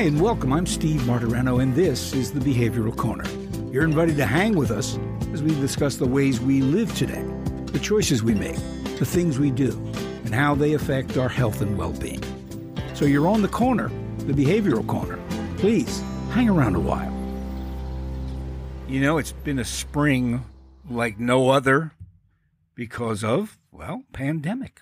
Hi and welcome, I'm Steve Martorano and this is The Behavioral Corner. You're invited to hang with us as we discuss the ways we live today, the choices we make, the things we do, and how they affect our health and well-being. So you're on the corner, The Behavioral Corner. Please, hang around a while. You know, it's been a spring like no other because of, well, pandemic.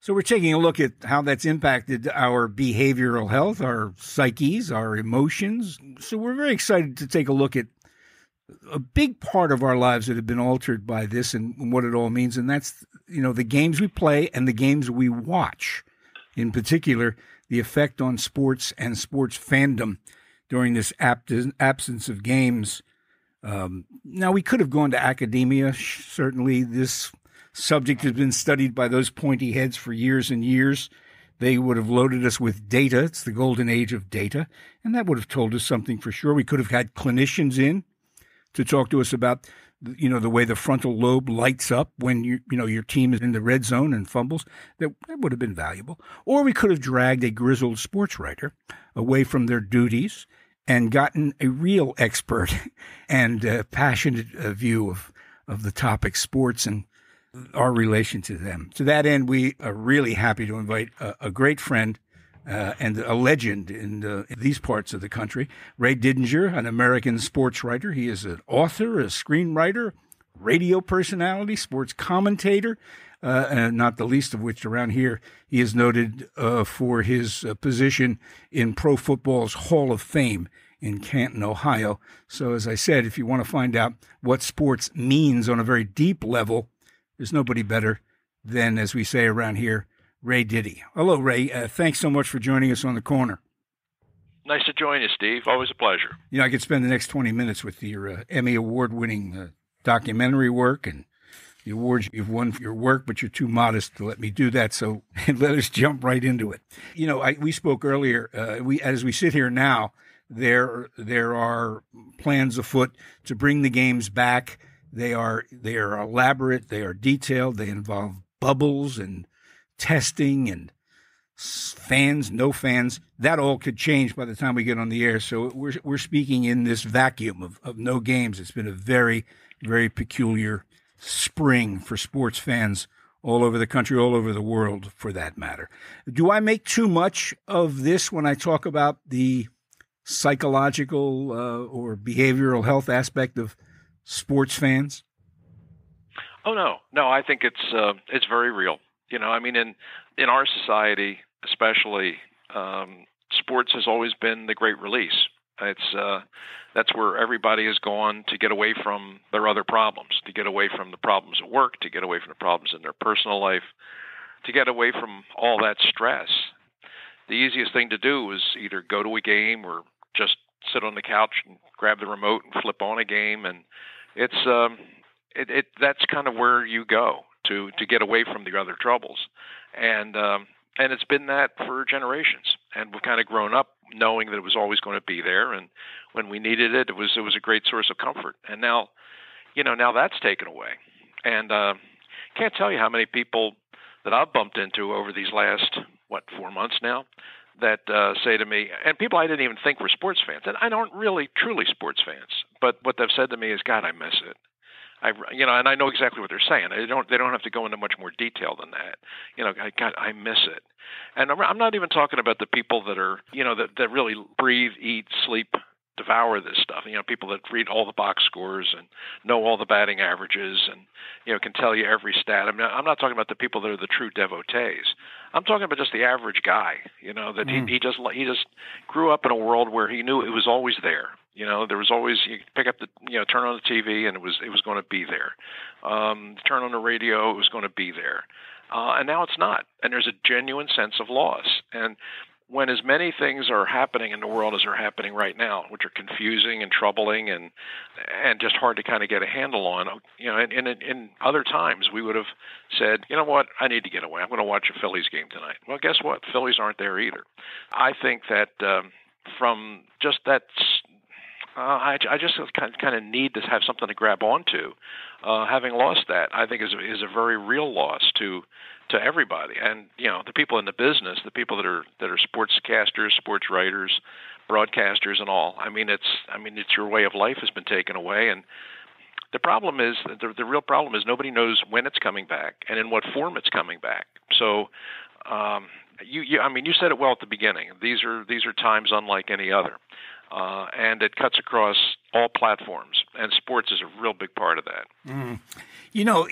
So we're taking a look at how that's impacted our behavioral health, our psyches, our emotions. So we're very excited to take a look at a big part of our lives that have been altered by this and what it all means. And that's, you know, the games we play and the games we watch, in particular, the effect on sports and sports fandom during this absence of games. Now, we could have gone to academia, certainly this subject has been studied by those pointy heads for years and years. They would have loaded us with data. It's the golden age of data. And that would have told us something for sure. We could have had clinicians in to talk to us about, you know, the way the frontal lobe lights up when, you know, your team is in the red zone and fumbles. That would have been valuable. Or we could have dragged a grizzled sports writer away from their duties and gotten a real expert and passionate view of the topic sports and our relation to them. To that end, we are really happy to invite a great friend and a legend in these parts of the country, Ray Didinger, an American sports writer. He is an author, a screenwriter, radio personality, sports commentator, and not the least of which around here, he is noted for his position in Pro Football's Hall of Fame in Canton, Ohio. So as I said, if you want to find out what sports means on a very deep level, there's nobody better than, as we say around here, Ray Diddy. Hello, Ray. Thanks so much for joining us on The Corner. Nice to join you, Steve. Always a pleasure. You know, I could spend the next 20 minutes with your Emmy Award-winning documentary work and the awards you've won for your work, but you're too modest to let me do that, so let us jump right into it. You know, we spoke earlier. As we sit here now, there are plans afoot to bring the games back. They are elaborate, they are detailed, they involve bubbles and testing and fans, no fans. That all could change by the time we get on the air. So we're speaking in this vacuum of no games. It's been a very, very peculiar spring for sports fans all over the country, all over the world for that matter. Do I make too much of this when I talk about the psychological or behavioral health aspect of sports fans? Oh, no. I think it's very real. You know, I mean, in our society, especially, sports has always been the great release. It's that's where everybody has gone to get away from their other problems, to get away from the problems at work, to get away from the problems in their personal life, to get away from all that stress. The easiest thing to do is either go to a game or just sit on the couch and grab the remote and flip on a game. And it's that's kind of where you go to get away from the other troubles. And it's been that for generations. And we've kind of grown up knowing that it was always going to be there. And when we needed it, it was a great source of comfort. And now, you know, now that's taken away. And can't tell you how many people that I've bumped into over these last, 4 months now, that say to me, and people I didn't even think were sports fans, and I aren't really truly sports fans, but what they've said to me is, God, I miss it. And I know exactly what they're saying. They don't have to go into much more detail than that. You know, God, I miss it. And I'm not even talking about the people that are, you know, that really breathe, eat, sleep, devour this stuff. You know, people that read all the box scores and know all the batting averages and, you know, can tell you every stat. I mean, I'm not talking about the people that are the true devotees. I'm talking about just the average guy, you know, that he just grew up in a world where he knew it was always there. You know, there was always, you pick up the, you know, turn on the TV and it was going to be there. Turn on the radio, it was going to be there. And now it's not. And there's a genuine sense of loss. And when as many things are happening in the world as are happening right now, which are confusing and troubling and just hard to kind of get a handle on, you know, in other times we would have said, you know what, I need to get away. I'm going to watch a Phillies game tonight. Well, guess what? Phillies aren't there either. I think that from just that I just kind of need to have something to grab onto. Having lost that, I think is a very real loss to everybody. And you know, the people in the business, the people that are sportscasters, sports writers, broadcasters, and all. I mean, it's your way of life has been taken away. And the problem is, the real problem is, nobody knows when it's coming back and in what form it's coming back. So. You said it well at the beginning. These are times unlike any other, and it cuts across all platforms. And sports is a real big part of that. Mm. You know,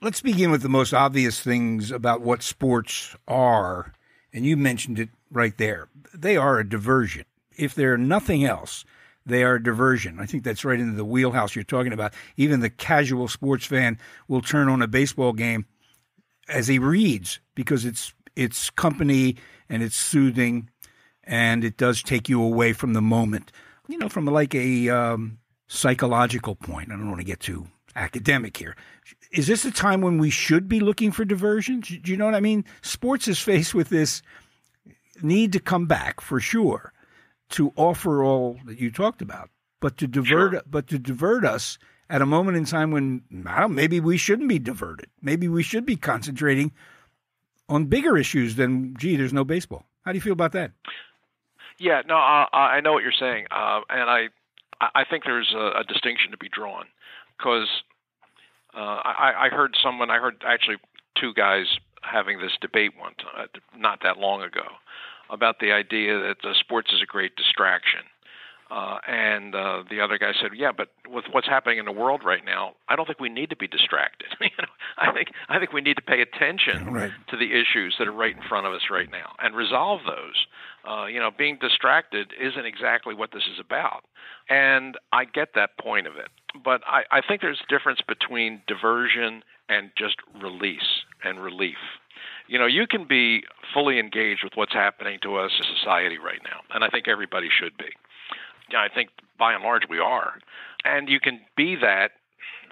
let's begin with the most obvious things about what sports are, and you mentioned it right there. They are a diversion. If they're nothing else, they are a diversion. I think that's right into the wheelhouse you're talking about. Even the casual sports fan will turn on a baseball game as he reads because it's company and it's soothing, and it does take you away from the moment, you know, from like a psychological point. I don't want to get too academic here. Is this a time when we should be looking for diversion? Do you know what I mean? Sports is faced with this need to come back for sure, to offer all that you talked about, but to divert us at a moment in time when maybe we shouldn't be diverted. Maybe we should be concentrating on bigger issues than, gee, there's no baseball. How do you feel about that? Yeah, no, I know what you're saying, and I think there's a distinction to be drawn, because I heard two guys having this debate one time, not that long ago, about the idea that sports is a great distraction. And the other guy said, "Yeah, but with what's happening in the world right now, I don't think we need to be distracted. I think we need to pay attention to the issues that are right in front of us right now and resolve those. Being distracted isn't exactly what this is about." And I get that point of it, but I think there's a difference between diversion and just release and relief. You know, you can be fully engaged with what's happening to us as society right now, and I think everybody should be. I think by and large we are. And you can be that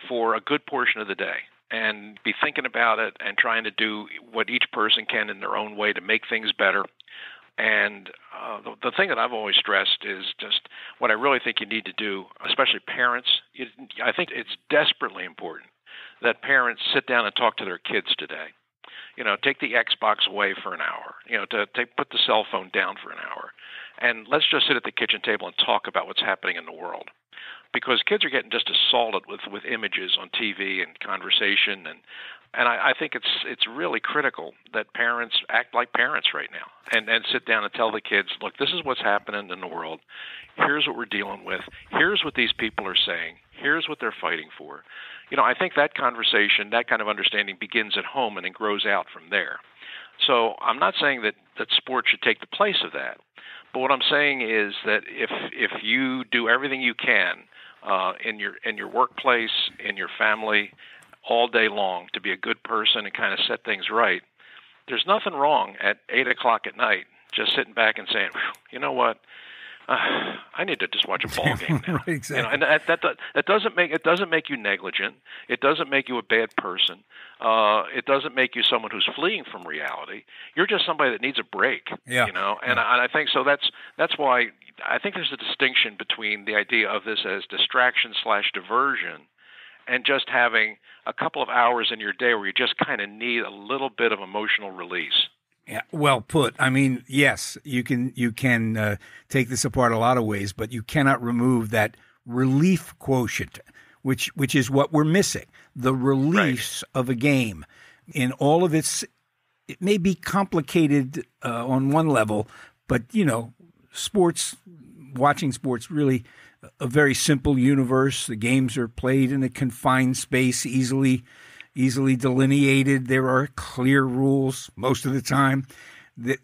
for a good portion of the day and be thinking about it and trying to do what each person can in their own way to make things better. And the thing that I've always stressed is just what I really think you need to do, especially parents. I think it's desperately important that parents sit down and talk to their kids today. You know, take the Xbox away for an hour, you know, put the cell phone down for an hour. And let's just sit at the kitchen table and talk about what's happening in the world, because kids are getting just assaulted with images on TV and conversation. And I think it's really critical that parents act like parents right now and sit down and tell the kids, look, this is what's happening in the world. Here's what we're dealing with. Here's what these people are saying. Here's what they're fighting for. You know, I think that conversation, that kind of understanding begins at home and it grows out from there. So I'm not saying that sports should take the place of that. But what I'm saying is that if you do everything you can in your workplace, in your family, all day long to be a good person and kind of set things right, there's nothing wrong at 8 o'clock at night just sitting back and saying, you know what, I need to just watch a ball game now. Exactly. You know, and that doesn't make you negligent. It doesn't make you a bad person. It doesn't make you someone who's fleeing from reality. You're just somebody that needs a break. Yeah. You know, and I think so. That's why I think there's a distinction between the idea of this as distraction/diversion, and just having a couple of hours in your day where you just kind of need a little bit of emotional release. Yeah, well put. I mean, yes, you can take this apart a lot of ways, but you cannot remove that relief quotient, which is what we're missing. The release of a game in all of its, it may be complicated on one level, but you know, watching sports really a very simple universe. The games are played in a confined space, easily delineated. There are clear rules most of the time.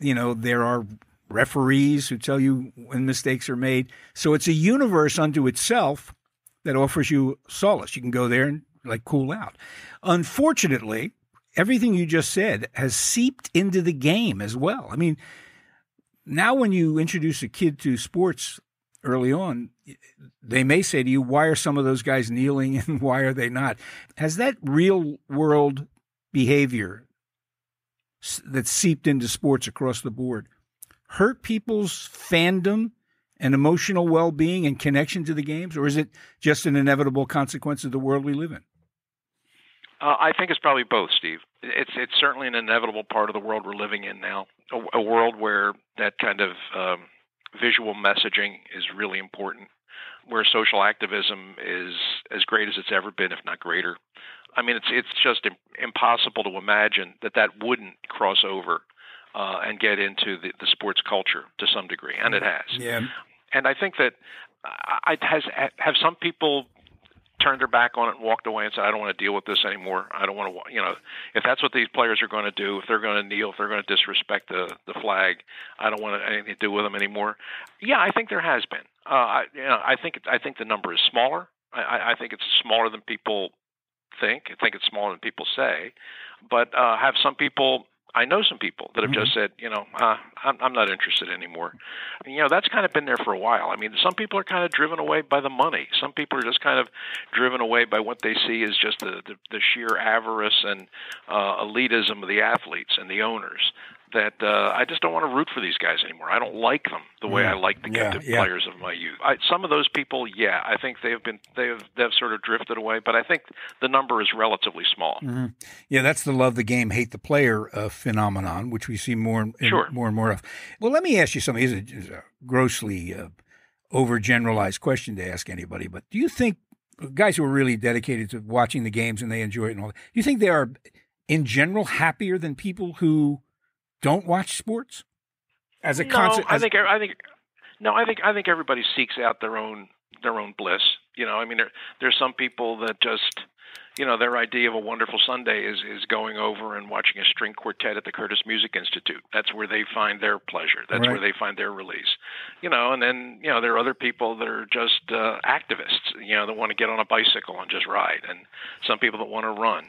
You know, there are referees who tell you when mistakes are made. So it's a universe unto itself that offers you solace. You can go there and like cool out. Unfortunately, everything you just said has seeped into the game as well. I mean, now when you introduce a kid to sports early on, they may say to you, why are some of those guys kneeling and why are they not? Has that real world behavior that's seeped into sports across the board hurt people's fandom and emotional well-being and connection to the games, or is it just an inevitable consequence of the world we live in? I think it's probably both, Steve. It's certainly an inevitable part of the world we're living in now, a world where that kind of visual messaging is really important, where social activism is as great as it's ever been, if not greater. I mean, it's just impossible to imagine that wouldn't cross over and get into the sports culture to some degree, and it has. Yeah. And I think that have some people turned their back on it and walked away and said, I don't want to deal with this anymore. I don't want to, if that's what these players are going to do, if they're going to kneel, if they're going to disrespect the flag, I don't want anything to do with them anymore. Yeah, I think there has been. I think the number is smaller. I think it's smaller than people think. I think it's smaller than people say. But have some people, I know some people that have just said, I'm not interested anymore. And, that's kind of been there for a while. I mean, some people are kind of driven away by the money. Some people are just kind of driven away by what they see as just the sheer avarice and elitism of the athletes and the owners. That I just don't want to root for these guys anymore. I don't like them the way I like the players of my youth. Some of those people, I think they've sort of drifted away, but I think the number is relatively small. Mm-hmm. Yeah, that's the love the game, hate the player phenomenon, which we see more and more of. Well, let me ask you something. It's a grossly overgeneralized question to ask anybody, but do you think guys who are really dedicated to watching the games and they enjoy it and all that, do you think they are in general happier than people who don't watch sports as a concept? I think everybody seeks out their own bliss. I mean, there's some people that just, their idea of a wonderful Sunday is going over and watching a string quartet at the Curtis Music Institute. That's where they find their pleasure. That's right. Where they find their release. And then, there are other people that are just activists, that want to get on a bicycle and just ride, and some people that want to run.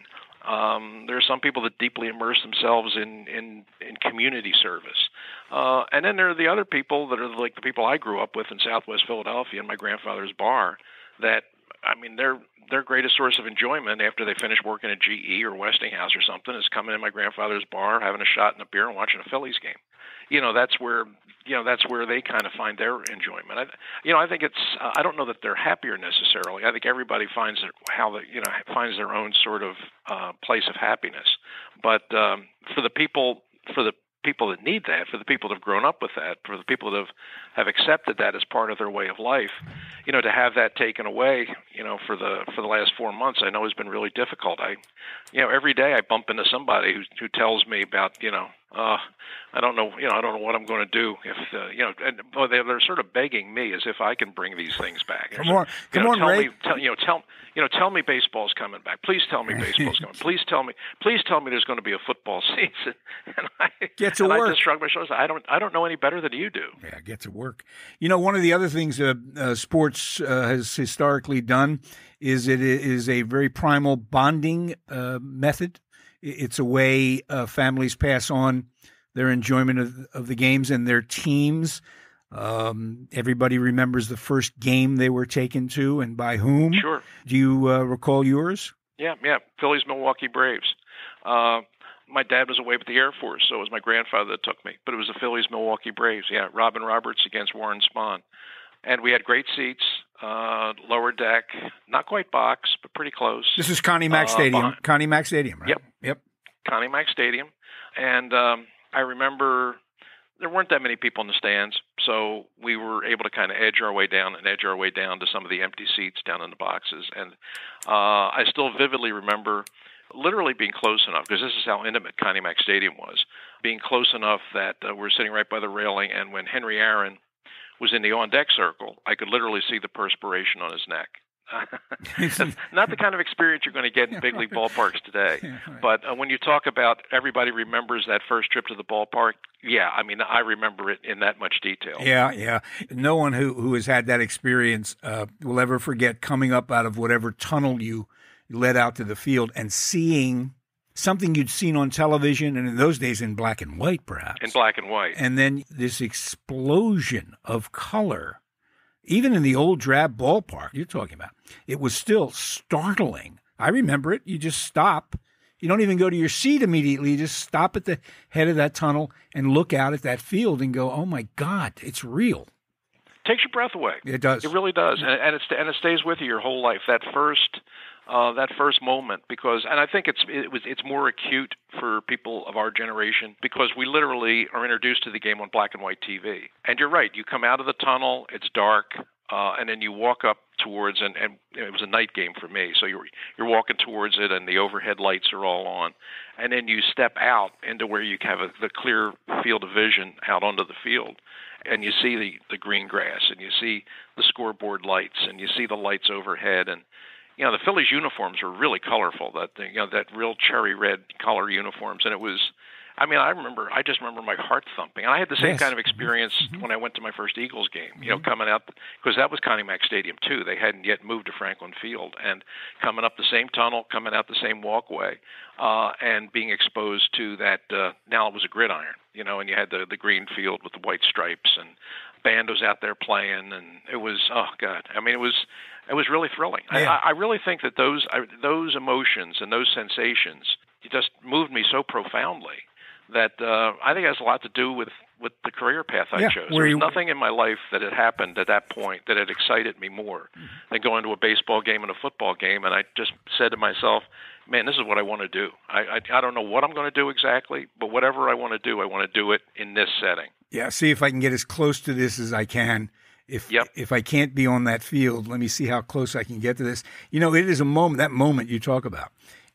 There are some people that deeply immerse themselves in community service. And then there are the other people that are like the people I grew up with in Southwest Philadelphia in my grandfather's bar that, I mean, their greatest source of enjoyment after they finish working at GE or Westinghouse or something is coming in my grandfather's bar, having a shot and a beer and watching a Phillies game. That's where they kind of find their enjoyment. I think it's, I don't know that they're happier necessarily. I think everybody finds their own sort of place of happiness. But for the people that need that, for the people that have grown up with that, for the people that have accepted that as part of their way of life, to have that taken away, for the last 4 months, I know has been really difficult. Every day I bump into somebody who tells me about, I don't know what I'm going to do if, they're sort of begging me as if I can bring these things back. Tell me baseball's coming back. Please tell me baseball's coming. Please tell me there's going to be a football season. And I just shrug my shoulders. I don't know any better than you do. Yeah, get to work. One of the other things sports has historically done is it is a very primal bonding method. It's a way families pass on their enjoyment of the games and their teams. Everybody remembers the first game they were taken to and by whom. Sure. Do you recall yours? Yeah. Phillies, Milwaukee Braves. My dad was away with the Air Force, so it was my grandfather that took me. But it was the Phillies, Milwaukee Braves. Yeah, Robin Roberts against Warren Spahn. And we had great seats, lower deck, not quite box, but pretty close. This is Connie Mack Stadium. Connie Mack Stadium, right? Yep. Connie Mack Stadium. And I remember there weren't that many people in the stands, so we were able to kind of edge our way down to some of the empty seats down in the boxes. And I still vividly remember literally being close enough, because this is how intimate Connie Mack Stadium was, being close enough that we're sitting right by the railing, and when Henry Aaron was in the on-deck circle, I could literally see the perspiration on his neck. That's not the kind of experience you're going to get in big league ballparks today. But when you talk about everybody remembers that first trip to the ballpark, I mean, I remember it in that much detail. Yeah. No one who has had that experience will ever forget coming up out of whatever tunnel you led out to the field and seeing something you'd seen on television, and in those days in black and white, perhaps. And then this explosion of color, even in the old drab ballpark you're talking about, it was still startling. I remember it. You just stop. You don't even go to your seat immediately. You just stop at the head of that tunnel and look out at that field and go, oh, my God, it's real. takes your breath away. It does. It really does, and it stays with you your whole life. That first moment, because, and I think it's more acute for people of our generation because we literally are introduced to the game on black and white TV. And you're right, you come out of the tunnel, it's dark, and then you walk up towards, and it was a night game for me, so you're walking towards it, and the overhead lights are all on, and then you step out into where you have the clear field of vision out onto the field. And you see the green grass, and you see the scoreboard lights, and you see the lights overhead. And, you know, the Phillies uniforms were really colorful, that real cherry red color uniforms. And it was, I mean, I just remember my heart thumping. And I had the same kind of experience when I went to my first Eagles game, you know, coming up, because that was Connie Mack Stadium too. They hadn't yet moved to Franklin Field. And coming up the same tunnel, coming out the same walkway, and being exposed to that, now it was a gridiron, you know, and you had the green field with the white stripes, and band was out there playing, and it was, oh God, I mean, it was really thrilling. Yeah. I really think that those emotions and those sensations, it just moved me so profoundly that I think it has a lot to do with the career path I chose. There was nothing in my life that had happened at that point that had excited me more than going to a baseball game and a football game. And I just said to myself, man, this is what I want to do. I don't know what I'm going to do exactly, but whatever I want to do it in this setting. Yeah, see if I can get as close to this as I can. If I can't be on that field, let me see how close I can get to this. You know, it is a moment, that moment you talk about.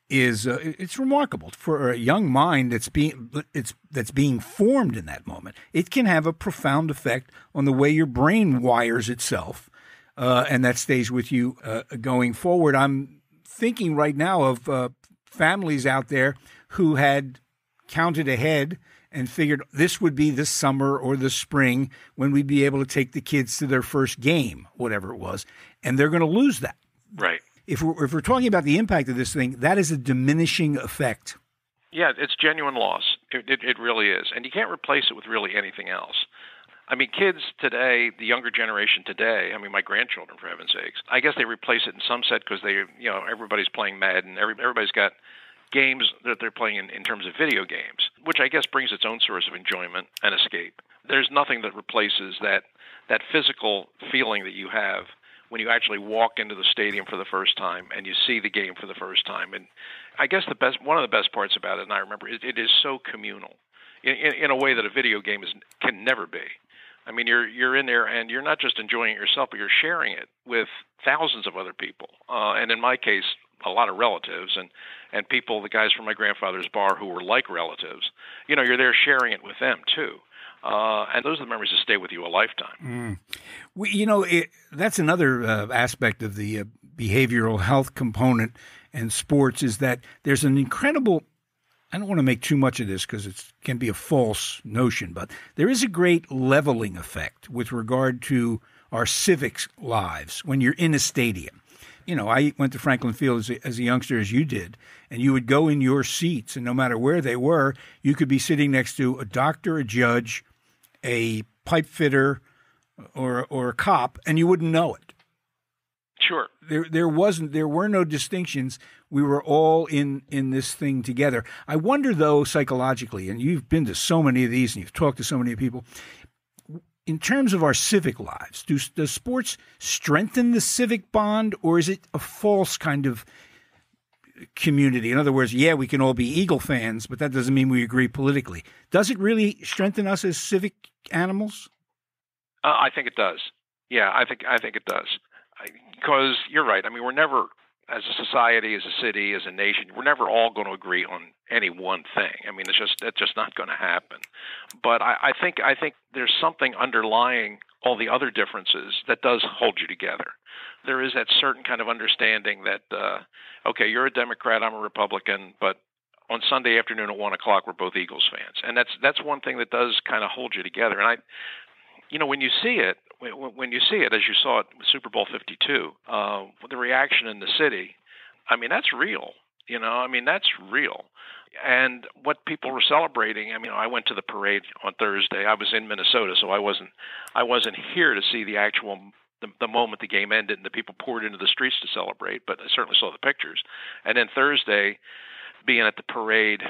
It's remarkable for a young mind that's being formed in that moment. It can have a profound effect on the way your brain wires itself, and that stays with you going forward. I'm thinking right now of families out there who had counted ahead and figured this would be the summer or the spring when we'd be able to take the kids to their first game, whatever it was, and they're going to lose that. Right. If we're talking about the impact of this thing, that is a diminishing effect. Yeah, it's genuine loss. It really is. And you can't replace it with really anything else. I mean, kids today, the younger generation today, I mean, my grandchildren, for heaven's sakes, I guess they replace it in some set because they, you know, everybody's playing Madden. Everybody's got games that they're playing in terms of video games, which I guess brings its own source of enjoyment and escape. There's nothing that replaces that physical feeling that you have when you actually walk into the stadium for the first time and you see the game for the first time. And I guess one of the best parts about it, and I remember, it is so communal in a way that a video game can never be. I mean, you're in there and you're not just enjoying it yourself, but you're sharing it with thousands of other people. And in my case, a lot of relatives and people, the guys from my grandfather's bar who were like relatives, you know, you're there sharing it with them too. And those are the memories that stay with you a lifetime. Mm. That's another aspect of the behavioral health component and sports is that there's an incredible, I don't want to make too much of this because it can be a false notion, but there is a great leveling effect with regard to our civics lives when you're in a stadium. You know, I went to Franklin Field as a youngster, as you did, and you would go in your seats, and no matter where they were, you could be sitting next to a doctor, a judge, a pipe fitter, or a cop, and you wouldn't know it. Sure. There were no distinctions. We were all in this thing together. I wonder though, psychologically, and you've been to so many of these and you've talked to so many people, in terms of our civic lives, does sports strengthen the civic bond, or is it a false kind of community? In other words, yeah, we can all be Eagle fans, but that doesn't mean we agree politically. Does it really strengthen us as civic animals? I think it does. Yeah, I think it does. Because you're right. I mean, we're never, as a society, as a city, as a nation, we're never all going to agree on any one thing. I mean, it's just not going to happen. But I think there's something underlying all the other differences that does hold you together. There is that certain kind of understanding that, okay, you're a Democrat, I'm a Republican, but on Sunday afternoon at 1:00, we're both Eagles fans, and that's one thing that does kind of hold you together. And when you see it, as you saw it with Super Bowl 52, the reaction in the city, I mean, that's real. You know, I mean, that's real. And what people were celebrating, I mean, I went to the parade on Thursday. I was in Minnesota, so I wasn't here to see the actual the moment the game ended and the people poured into the streets to celebrate, but I certainly saw the pictures. And then Thursday, being at the parade,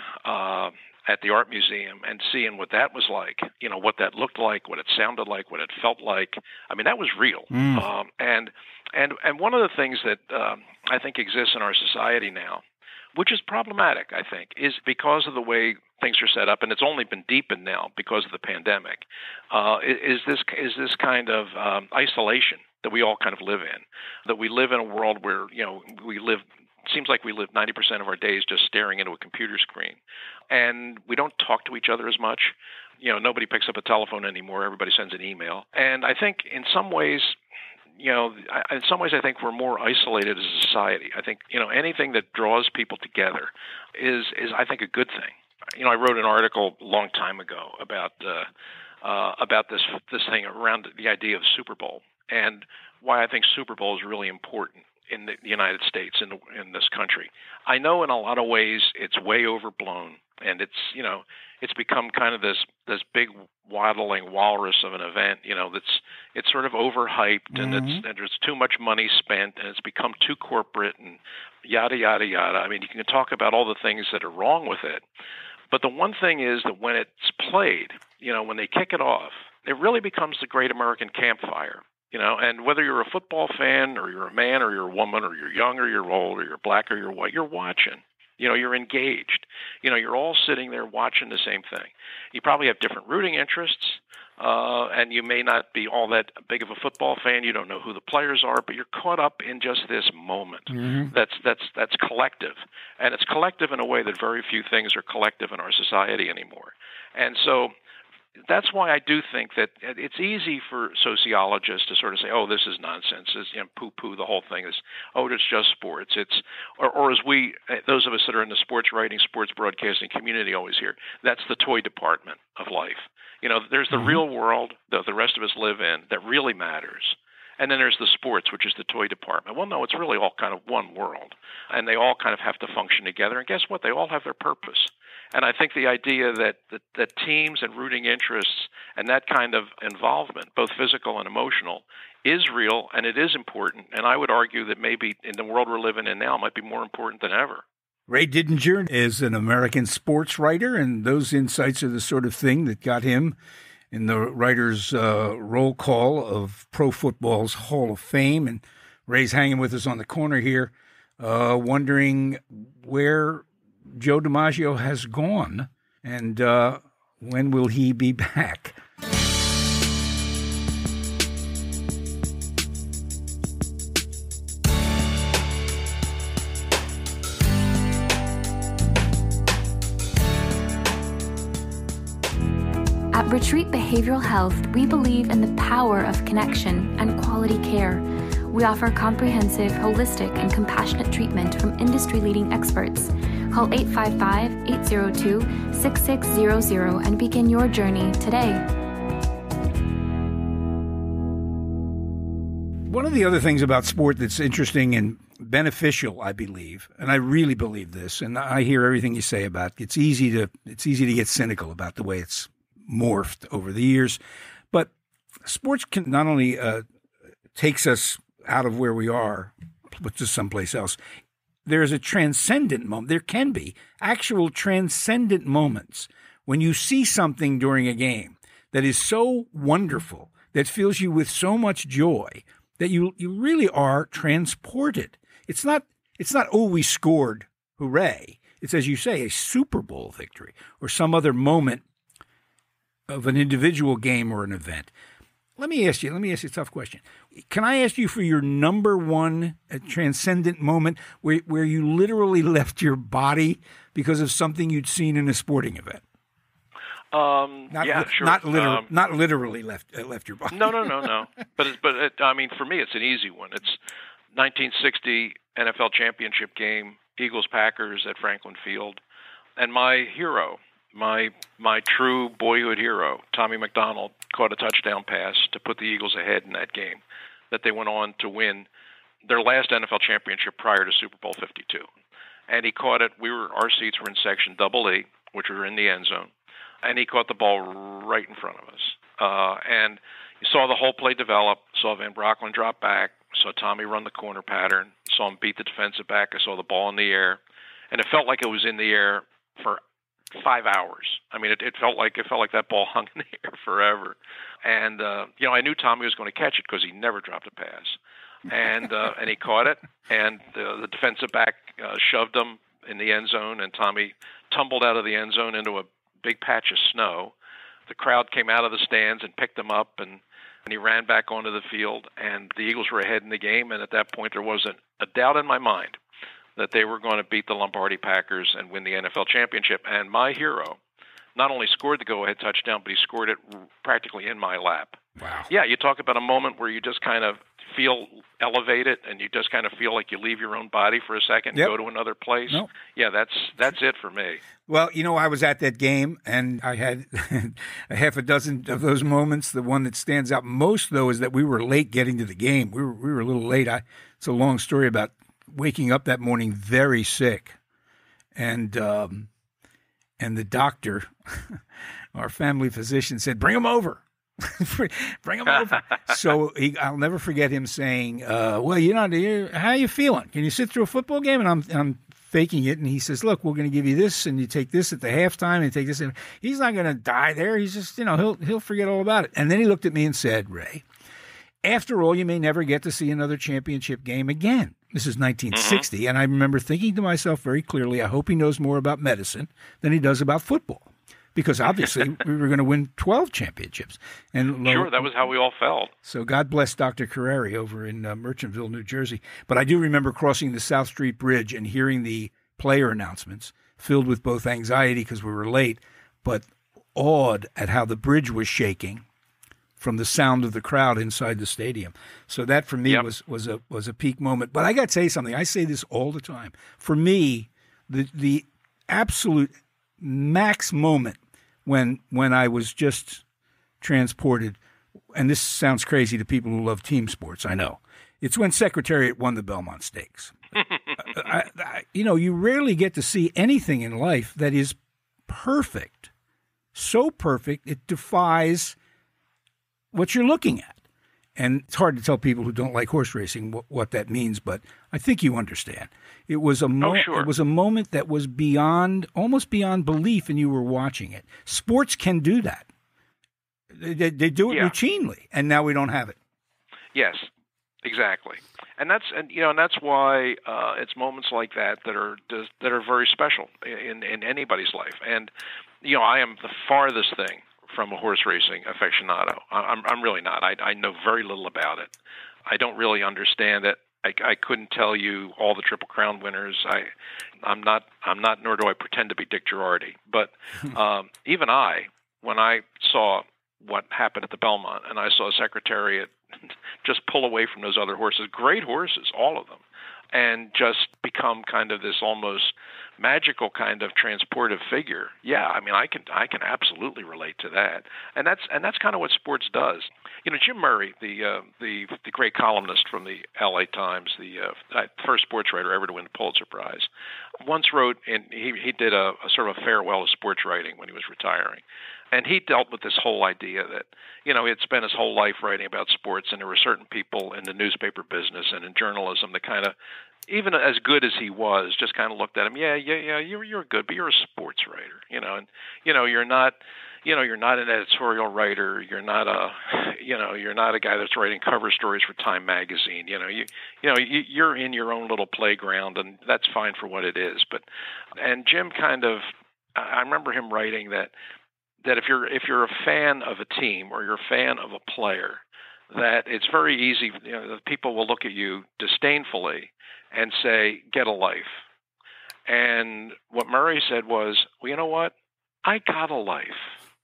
at the art museum and seeing what that was like, you know, what that looked like, what it sounded like, what it felt like. I mean, that was real. And one of the things that I think exists in our society now, which is problematic, I think, is because of the way things are set up, and it's only been deepened now because of the pandemic, is this kind of isolation that we all kind of live in, that we live in a world where, you know, seems like we live 90% of our days just staring into a computer screen, and we don't talk to each other as much. You know, nobody picks up a telephone anymore. Everybody sends an email. And I think in some ways, you know, I think we're more isolated as a society. I think, you know, anything that draws people together is I think a good thing. You know, I wrote an article a long time ago about this thing around the idea of Super Bowl and why I think Super Bowl is really important in the United States, in this country. I know in a lot of ways it's way overblown, and it's become kind of this big waddling walrus of an event. You know, it's sort of overhyped, and there's too much money spent, and it's become too corporate, and yada yada yada. I mean, you can talk about all the things that are wrong with it, but the one thing is that when it's played, you know, when they kick it off, it really becomes the great American campfire. You know, and whether you're a football fan or you're a man or you're a woman or you're young or you're old or you're black or you're white, you're watching. You know, you're engaged. You know, you're all sitting there watching the same thing. You probably have different rooting interests, and you may not be all that big of a football fan. You don't know who the players are, but you're caught up in just this moment. That's collective, and it's collective in a way that very few things are collective in our society anymore. And so that's why I do think that it's easy for sociologists to sort of say, "Oh, this is nonsense. It's, you know, poo-poo the whole thing. Is oh, it's just sports." It's or as we, those of us that are in the sports writing, sports broadcasting community, always hear, that's the toy department of life. You know, there's the real world that the rest of us live in that really matters, and then there's the sports, which is the toy department. Well, no, it's really all kind of one world, and they all kind of have to function together. And guess what? They all have their purpose. And I think the idea that teams and rooting interests and that kind of involvement, both physical and emotional, is real and it is important. And I would argue that maybe in the world we're living in now, it might be more important than ever. Ray Didinger is an American sports writer, and those insights are the sort of thing that got him in the writer's roll call of Pro Football's Hall of Fame. And Ray's hanging with us on the corner here, wondering where Joe DiMaggio has gone, and when will he be back? At Retreat Behavioral Health, we believe in the power of connection and quality care. We offer comprehensive, holistic, and compassionate treatment from industry-leading experts. Call 855-802-6600 and begin your journey today. One of the other things about sport that's interesting and beneficial, I believe, and I really believe this, and I hear everything you say about it. It's easy to get cynical about the way it's morphed over the years, but sports can not only takes us out of where we are, but to someplace else. There's a transcendent moment. There can be actual transcendent moments when you see something during a game that is so wonderful, that fills you with so much joy, that you really are transported. It's not, oh, we scored, hooray. It's, as you say, a Super Bowl victory or some other moment of an individual game or an event. Let me ask you a tough question. Can I ask you for your number one transcendent moment where you literally left your body because of something you'd seen in a sporting event? Sure. Not literally left your body. No. But I mean, for me, it's an easy one. It's 1960 NFL championship game, Eagles Packers at Franklin Field, and my hero, my true boyhood hero, Tommy McDonald, caught a touchdown pass to put the Eagles ahead in that game, that they went on to win their last NFL championship prior to Super Bowl 52. And he caught it. Our seats were in section AA, which we were in the end zone, and he caught the ball right in front of us. And you saw the whole play develop, saw Van Brocklin drop back, saw Tommy run the corner pattern, saw him beat the defensive back, I saw the ball in the air, and it felt like it was in the air for 5 hours. I mean, it felt like that ball hung in the air forever. And I knew Tommy was going to catch it because he never dropped a pass. And he caught it. And the defensive back shoved him in the end zone, and Tommy tumbled out of the end zone into a big patch of snow. The crowd came out of the stands and picked him up, and he ran back onto the field. And the Eagles were ahead in the game. And at that point, there wasn't a doubt in my mind that they were going to beat the Lombardi Packers and win the NFL championship. And my hero not only scored the go-ahead touchdown, but he scored it practically in my lap. Wow. Yeah, you talk about a moment where you just kind of feel elevated and you just kind of feel like you leave your own body for a second and go to another place. No. Yeah, that's it for me. Well, I was at that game, and I had a half a dozen of those moments. The one that stands out most, though, is that we were late getting to the game. We were a little late. It's a long story about waking up that morning very sick, and the doctor, our family physician, said, "Bring him over." Bring him over. So I'll never forget him saying, "Well, how are you feeling? Can you sit through a football game?" And I'm faking it, and he says, "Look, we're going to give you this, and you take this at the halftime, and you take this." And he's not going to die there. He's just, he'll forget all about it. And then he looked at me and said, "Ray, after all, you may never get to see another championship game again." This is 1960, and I remember thinking to myself very clearly, I hope he knows more about medicine than he does about football. Because obviously we were going to win 12 championships. And sure, that was how we all felt. So God bless Dr. Carreri over in Merchantville, New Jersey. But I do remember crossing the South Street Bridge and hearing the player announcements, filled with both anxiety because we were late, but awed at how the bridge was shaking from the sound of the crowd inside the stadium. So that for me was a peak moment. But I got to tell you something. I say this all the time. For me, the absolute max moment when I was just transported, and this sounds crazy to people who love team sports, I know, it's when Secretariat won the Belmont Stakes. You rarely get to see anything in life that is perfect, so perfect it defies what you're looking at. And it's hard to tell people who don't like horse racing what that means, but I think you understand. It was a It was a moment that was almost beyond belief, and you were watching it. Sports can do that. They do it routinely, and now we don't have it. Yes, exactly. And that's why it's moments like that that are very special in anybody's life. And I am the farthest thing from a horse racing aficionado. I'm really not. I know very little about it. I don't really understand it. I couldn't tell you all the Triple Crown winners. I'm not. Nor do I pretend to be Dick Girardi. But even I, when I saw what happened at the Belmont, and I saw Secretariat just pull away from those other horses, great horses, all of them, and just become kind of this almost magical kind of transportive figure. Yeah, I mean, I can absolutely relate to that, and that's kind of what sports does. Jim Murray, the great columnist from the LA Times, the first sports writer ever to win the Pulitzer Prize, once wrote, and he did a sort of a farewell to sports writing when he was retiring, and he dealt with this whole idea that he had spent his whole life writing about sports, and there were certain people in the newspaper business and in journalism that kind of, even as good as he was, just kind of looked at him. Yeah. You're good, but you're a sports writer, and you're not an editorial writer. You're not a guy that's writing cover stories for Time magazine. You're in your own little playground, and that's fine for what it is. And Jim kind of, I remember him writing that if you're a fan of a team or you're a fan of a player, that it's very easy, people will look at you disdainfully and say, "Get a life." And what Murray said was, "Well, you know what? I got a life,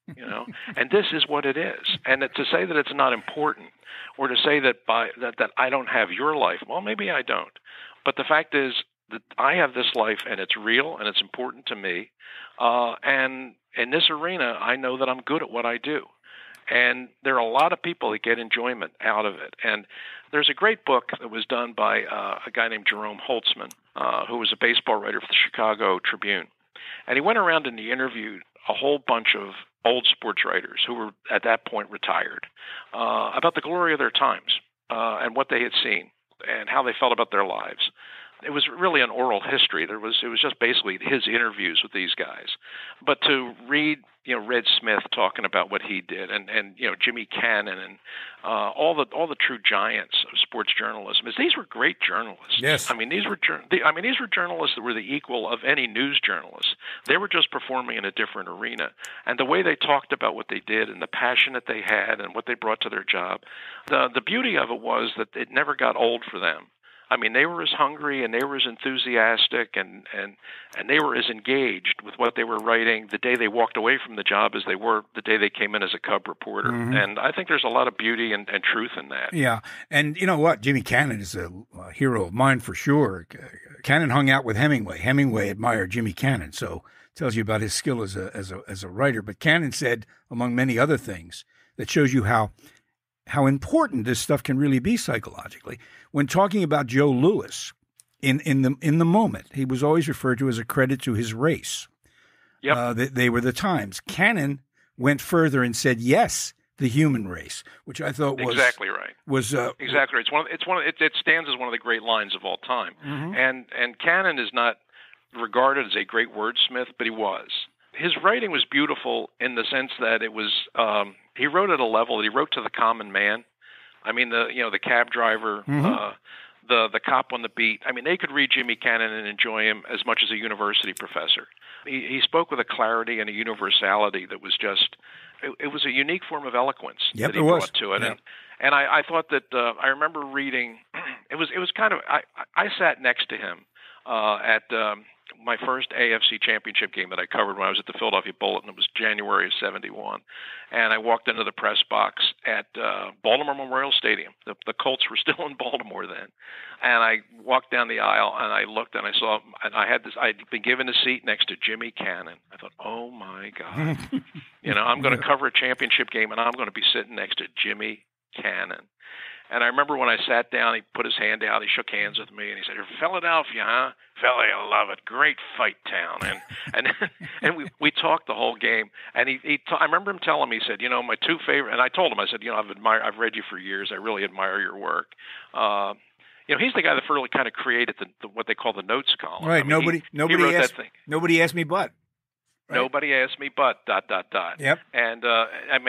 and this is what it is." And to say that it's not important, or to say that that I don't have your life, well, maybe I don't. But the fact is that I have this life, and it's real, and it's important to me. And in this arena, I know that I'm good at what I do. And there are a lot of people that get enjoyment out of it. And there's a great book that was done by a guy named Jerome Holtzman, who was a baseball writer for the Chicago Tribune. And he went around and he interviewed a whole bunch of old sports writers who were at that point retired about the glory of their times and what they had seen and how they felt about their lives. it was really an oral history. It was just basically his interviews with these guys. But to read, Red Smith talking about what he did, and Jimmy Cannon, and all the true giants of sports journalism, is these were great journalists. Yes, these were journalists that were the equal of any news journalists. They were just performing in a different arena, and the way they talked about what they did, and the passion that they had, and what they brought to their job, the beauty of it was that it never got old for them. They were as hungry, and they were as enthusiastic, and they were as engaged with what they were writing the day they walked away from the job as they were the day they came in as a Cub reporter. Mm-hmm. And I think there's a lot of beauty and truth in that. Yeah. And you know what? Jimmy Cannon is a hero of mine for sure. Cannon hung out with Hemingway. Hemingway admired Jimmy Cannon. So it tells you about his skill as a writer. But Cannon said, among many other things, that shows you how important this stuff can really be psychologically. When talking about Joe Louis, in the moment, he was always referred to as a credit to his race. Yep. They were the times. Cannon went further and said, yes, the human race, which I thought was exactly right. Exactly right. It stands as one of the great lines of all time. Mm-hmm. And Cannon is not regarded as a great wordsmith, but he was. His writing was beautiful in the sense that it was. He wrote at a level that he wrote to the common man. The cab driver, mm-hmm. the cop on the beat. They could read Jimmy Cannon and enjoy him as much as a university professor. He spoke with a clarity and a universality that was just. It was a unique form of eloquence that he brought to it. Yep. And I thought that I remember reading. It was kind of. I sat next to him at. My first AFC championship game that I covered when I was at the Philadelphia Bulletin. It was January of 71. And I walked into the press box at Baltimore Memorial Stadium. The Colts were still in Baltimore then. And I walked down the aisle and I looked and I saw, and I'd been given a seat next to Jimmy Cannon. I thought, oh my God, I'm going to cover a championship game and I'm going to be sitting next to Jimmy Cannon. And I remember when I sat down, he put his hand out, he shook hands with me, and he said, "You're Philadelphia, huh? Philly, I love it. Great fight town." And we talked the whole game. And I remember him telling me, he said, my two favorite, and I told him, I said, I've read you for years. I really admire your work. He's the guy that really kind of created the what they call the notes column. Right. Nobody asked me but. Right. Nobody asked me but ... Yep. And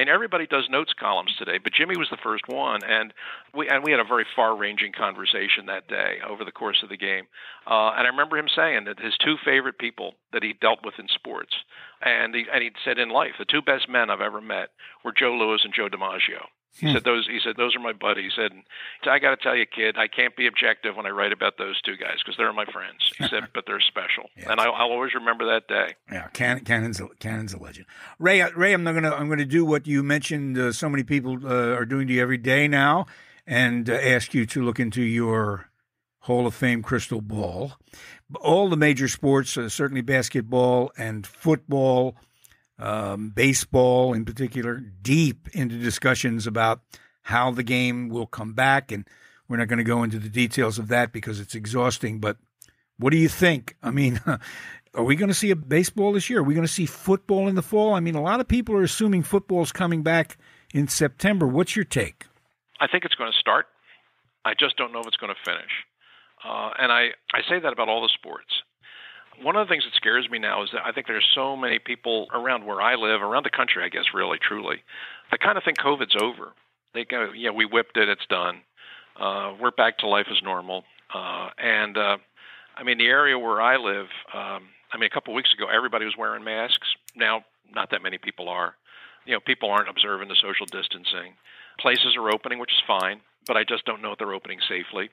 everybody does notes columns today, but Jimmy was the first one, and we had a very far-ranging conversation that day over the course of the game. And I remember him saying that his two favorite people that he dealt with in sports, and he said in life, the two best men I've ever met were Joe Louis and Joe DiMaggio. He said those are my buddies. He said, I got to tell you, kid, I can't be objective when I write about those two guys because they're my friends. He said, but they're special, and I'll always remember that day. Yeah, Cannon's a legend. Ray, I'm gonna do what you mentioned. So many people are doing to you every day now, and ask you to look into your Hall of Fame crystal ball. All the major sports, certainly basketball and football. Baseball in particular, deep into discussions about how the game will come back. And we're not going to go into the details of that because it's exhausting. But what do you think? Are we going to see a baseball this year? Are we going to see football in the fall? A lot of people are assuming football's coming back in September. What's your take? I think it's going to start. I just don't know if it's going to finish. And I say that about all the sports. One of the things that scares me now is that I think there's so many people around where I live, around the country, I guess, really, truly, that kind of think COVID's over. They go, yeah, we whipped it, it's done. We're back to life as normal. The area where I live, a couple of weeks ago, everybody was wearing masks. Now, not that many people are. People aren't observing the social distancing. Places are opening, which is fine, but I just don't know if they're opening safely.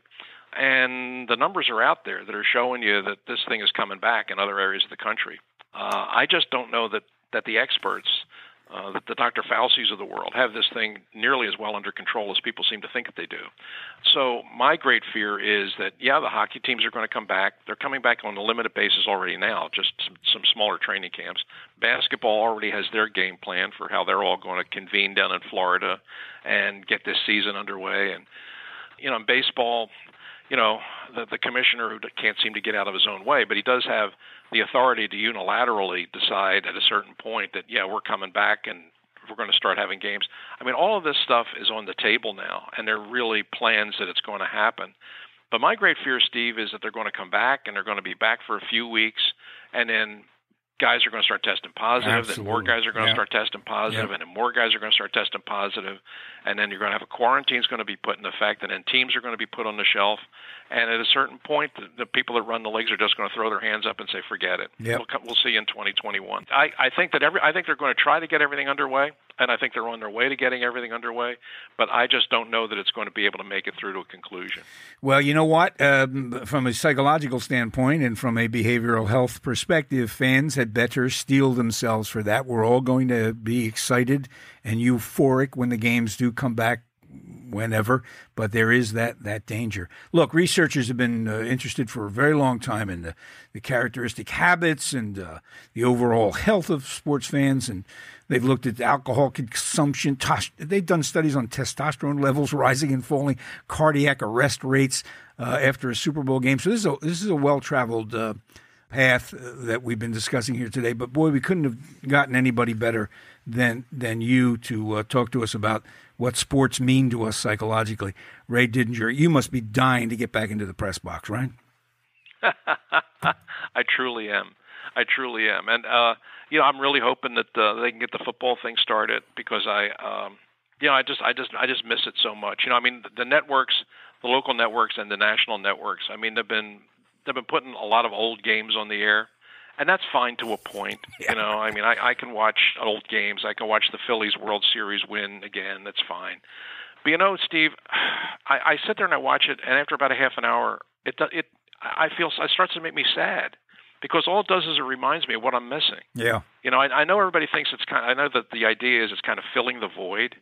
And the numbers are out there that are showing you that this thing is coming back in other areas of the country. I just don't know that the experts, that the Dr. Fauci's of the world, have this thing nearly as well under control as people seem to think that they do. So my great fear is that, the hockey teams are going to come back. They're coming back on a limited basis already now, just some smaller training camps. Basketball already has their game plan for how they're all going to convene down in Florida and get this season underway. And, in baseball... the commissioner who can't seem to get out of his own way, but he does have the authority to unilaterally decide at a certain point that, we're coming back and we're going to start having games. All of this stuff is on the table now, and there are really plans that it's going to happen. But my great fear, Steve, is that they're going to come back and they're going to be back for a few weeks, and then guys are going to start testing positive, Absolutely. And more guys are going to start testing positive, and then more guys are going to start testing positive, and then you're going to have a quarantine is going to be put in effect, and then teams are going to be put on the shelf, and at a certain point, the people that run the leagues are just going to throw their hands up and say, forget it. Yep. We'll see you in 2021. I think they're going to try to get everything underway, and I think they're on their way to getting everything underway, but I just don't know that it's going to be able to make it through to a conclusion. Well, you know what? From a psychological standpoint and from a behavioral health perspective, fans had better steel themselves for that. We're all going to be excited and euphoric when the games do come back whenever, but there is that danger. Look, researchers have been interested for a very long time in the characteristic habits and the overall health of sports fans, and they've looked at alcohol consumption. They've done studies on testosterone levels rising and falling, cardiac arrest rates after a Super Bowl game. So this is a well-traveled path that we've been discussing here today. But, boy, we couldn't have gotten anybody better than you to talk to us about what sports mean to us psychologically. Ray Didinger, you must be dying to get back into the press box, right? I truly am. And, I'm really hoping that they can get the football thing started, because I just miss it so much. You know, I mean, the networks, the local networks and the national networks, I mean, they've been putting a lot of old games on the air, and that's fine to a point. Yeah. You know, I mean, I can watch old games. I can watch the Phillies World Series win again. That's fine. But, you know, Steve, I sit there and I watch it, and after about a half an hour, it starts to make me sad, because all it does is it reminds me of what I'm missing. Yeah. You know, I know everybody thinks I know that the idea is it's kind of filling the void,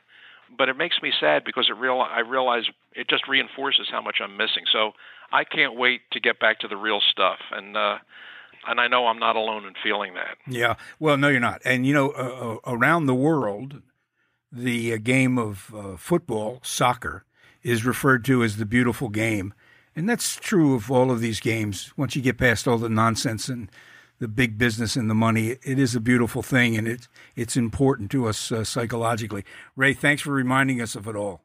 but it makes me sad because I realize it just reinforces how much I'm missing. So I can't wait to get back to the real stuff. And I know I'm not alone in feeling that. Yeah. Well, no, you're not. And, you know, around the world, the game of football, soccer, is referred to as the beautiful game. And that's true of all of these games. Once you get past all the nonsense and the big business and the money, it is a beautiful thing, and it's important to us psychologically. Ray, thanks for reminding us of it all.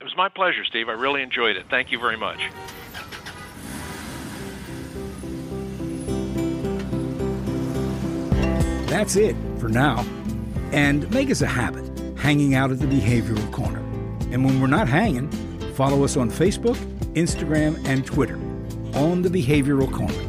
It was my pleasure, Steve. I really enjoyed it. Thank you very much. That's it for now. And make us a habit, hanging out at the Behavioral Corner. And when we're not hanging, follow us on Facebook, Instagram, and Twitter on the Behavioral Corner.